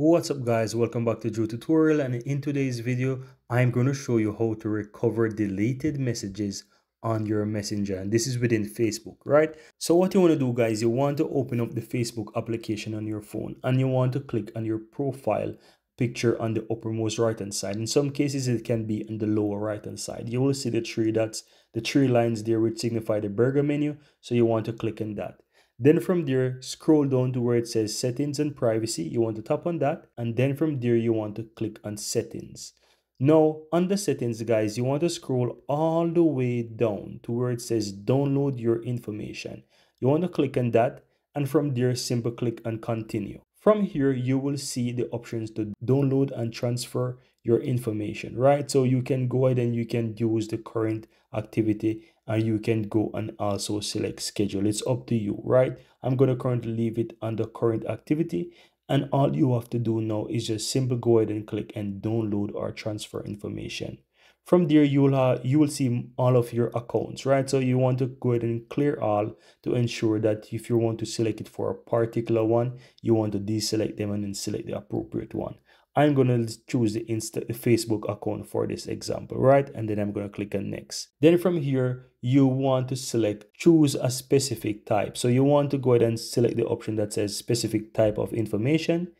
What's up guys, welcome back to Drew Tutorial, and in today's video I'm going to show you how to recover deleted messages on your Messenger, and this is within Facebook, right? So what you want to do guys, you want to open up the Facebook application on your phone and you want to click on your profile picture on the uppermost right hand side. In some cases it can be on the lower right hand side. You will see the three dots, the three lines there, which signify the burger menu, so you want to click on that. Then from there, scroll down to where it says settings and privacy. You want to tap on that. And then from there, you want to click on settings. Now, under settings, guys, you want to scroll all the way down to where it says download your information. You want to click on that. And from there, simply click on continue. From here, you will see the options to download and transfer your information, right? So you can go ahead and you can use the current activity, and you can go and also select schedule. It's up to you, right? I'm going to currently leave it under current activity, and all you have to do now is just simply go ahead and click and download or transfer information. From there, you will see all of your accounts, right? So you want to go ahead and clear all to ensure that if you want to select it for a particular one, you want to deselect them and then select the appropriate one. I'm going to choose the Facebook account for this example, right? And then I'm going to click on next. Then from here, you want to select choose a specific type. So you want to go ahead and select the option that says specific type of information.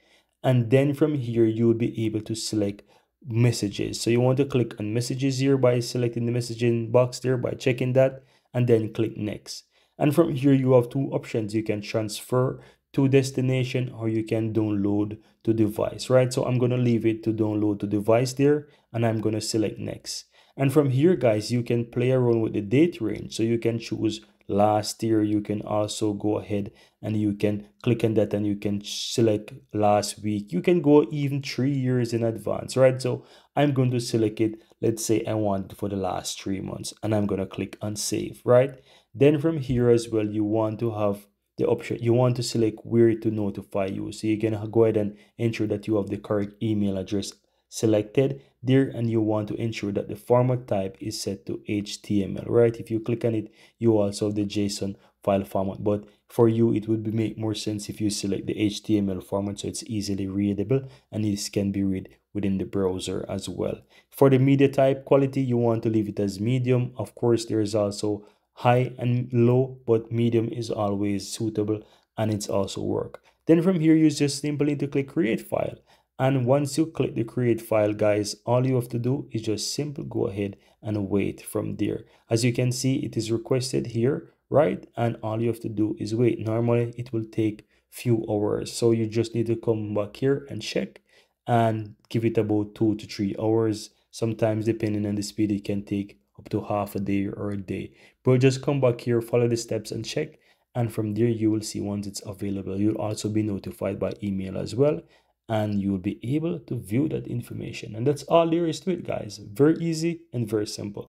And then from here, you'll be able to select messages. So you want to click on messages here by selecting the messaging box there, by checking that, and then click next. And from here, you have two options. You can transfer to destination, or you can download to device, right? So I'm going to leave it to download to device there, and I'm going to select next. And from here guys, you can play around with the date range, so you can choose last year. You can also go ahead and you can click on that and you can select last week. You can go even 3 years in advance, right? So I'm going to select it. Let's say I want it for the last 3 months, and I'm going to click on save, right? Then from here as well, you want to have the option, you want to select where to notify you. So you can go ahead and ensure that you have the correct email address selected there, and you want to ensure that the format type is set to HTML, right? If you click on it, you also have the JSON file format, but for you it would make more sense if you select the HTML format, so it's easily readable and this can be read within the browser as well. For the media type quality, you want to leave it as medium. Of course, there is also high and low, but medium is always suitable and it's also work. Then from here, you just simply need to click create file. And once you click the create file guys, all you have to do is just simply go ahead and wait from there. As you can see, it is requested here, right? And all you have to do is wait. Normally it will take few hours, so you just need to come back here and check and give it about 2 to 3 hours. Sometimes depending on the speed, it can take up to half a day or a day, but just come back here, follow the steps and check, and from there you will see once it's available. You'll also be notified by email as well, and you'll be able to view that information. And that's all there is to it guys. Very easy and very simple.